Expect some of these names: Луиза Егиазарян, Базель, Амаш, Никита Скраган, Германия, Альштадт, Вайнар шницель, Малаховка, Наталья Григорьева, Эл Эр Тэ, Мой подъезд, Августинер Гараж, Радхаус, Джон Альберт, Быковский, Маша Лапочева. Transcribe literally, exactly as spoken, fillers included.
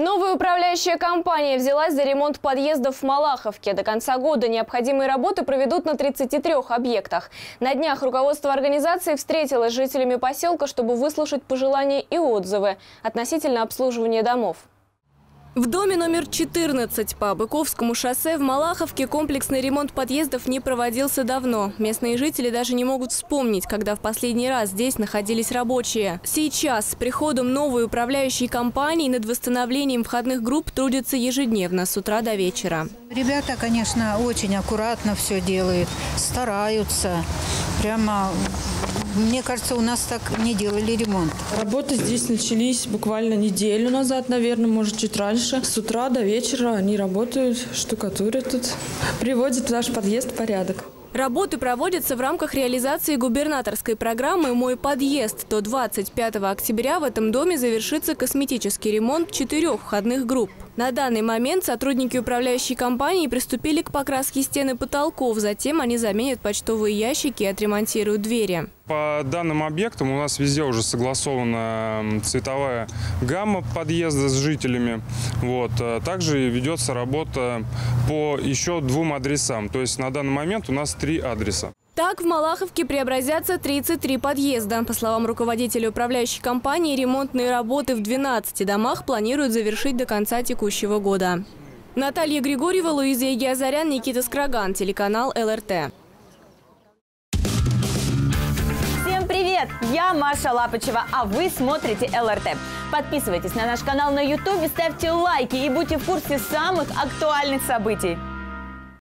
Новая управляющая компания взялась за ремонт подъездов в Малаховке. До конца года необходимые работы проведут на тридцати трёх объектах. На днях руководство организации встретилось с жителями поселка, чтобы выслушать пожелания и отзывы относительно обслуживания домов. В доме номер четырнадцать по Быковскому шоссе в Малаховке комплексный ремонт подъездов не проводился давно. Местные жители даже не могут вспомнить, когда в последний раз здесь находились рабочие. Сейчас с приходом новой управляющей компании над восстановлением входных групп трудятся ежедневно с утра до вечера. Ребята, конечно, очень аккуратно все делают, стараются. Прямо, мне кажется, у нас так не делали ремонт. Работы здесь начались буквально неделю назад, наверное, может, чуть раньше. С утра до вечера они работают, штукатурят тут, приводят наш подъезд в порядок. Работы проводятся в рамках реализации губернаторской программы «Мой подъезд». До двадцать пятого октября в этом доме завершится косметический ремонт четырех входных групп. На данный момент сотрудники управляющей компании приступили к покраске стен и потолков. Затем они заменят почтовые ящики и отремонтируют двери. По данным объектам у нас везде уже согласована цветовая гамма подъезда с жителями. Вот. Также ведется работа по еще двум адресам. То есть на данный момент у нас три адреса. Так в Малаховке преобразятся тридцать три подъезда. По словам руководителя управляющей компании, ремонтные работы в двенадцати домах планируют завершить до конца текущего года. Наталья Григорьева, Луиза Егиазарян, Никита Скраган, телеканал Эл Эр Тэ. Всем привет! Я Маша Лапочева, а вы смотрите Эл Эр Тэ. Подписывайтесь на наш канал на Ютубе, ставьте лайки и будьте в курсе самых актуальных событий.